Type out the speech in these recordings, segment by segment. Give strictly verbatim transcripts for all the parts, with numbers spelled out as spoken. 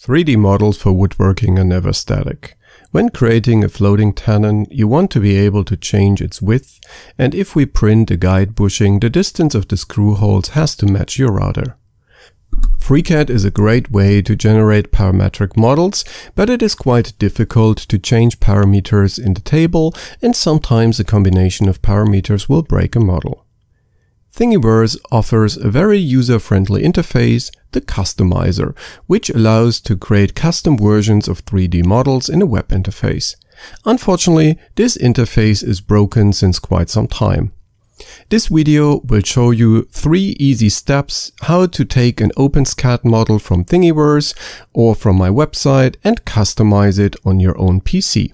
three D models for woodworking are never static. When creating a floating tenon, you want to be able to change its width, and if we print a guide bushing, the distance of the screw holes has to match your router. FreeCAD is a great way to generate parametric models, but it is quite difficult to change parameters in the table, and sometimes a combination of parameters will break a model. Thingiverse offers a very user-friendly interface, the Customizer, which allows to create custom versions of three D models in a web interface. Unfortunately, this interface is broken since quite some time. This video will show you three easy steps how to take an OpenSCAD model from Thingiverse or from my website and customize it on your own P C.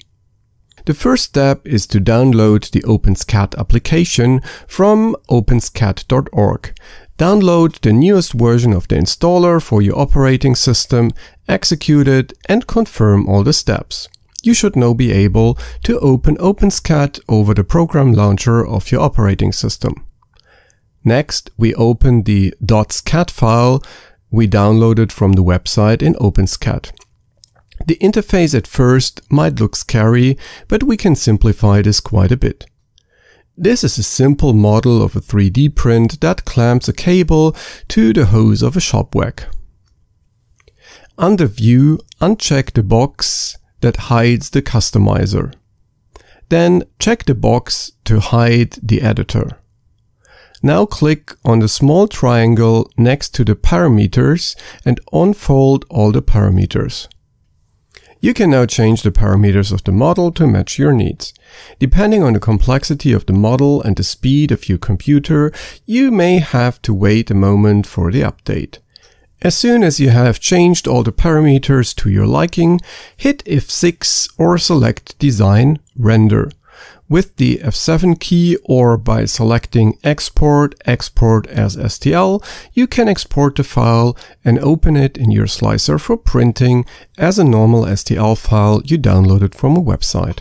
The first step is to download the OpenSCAD application from openscad dot org. Download the newest version of the installer for your operating system, execute it, and confirm all the steps. You should now be able to open OpenSCAD over the program launcher of your operating system. Next, we open the .scad file we downloaded from the website in OpenSCAD. The interface at first might look scary, but we can simplify this quite a bit. This is a simple model of a three D print that clamps a cable to the hose of a shop vac. Under View, uncheck the box that hides the customizer. Then check the box to hide the editor. Now click on the small triangle next to the parameters and unfold all the parameters. You can now change the parameters of the model to match your needs. Depending on the complexity of the model and the speed of your computer, you may have to wait a moment for the update. As soon as you have changed all the parameters to your liking, hit F six or select Design, Render. With the F seven key or by selecting Export, Export as S T L, you can export the file and open it in your slicer for printing as a normal S T L file you downloaded from a website.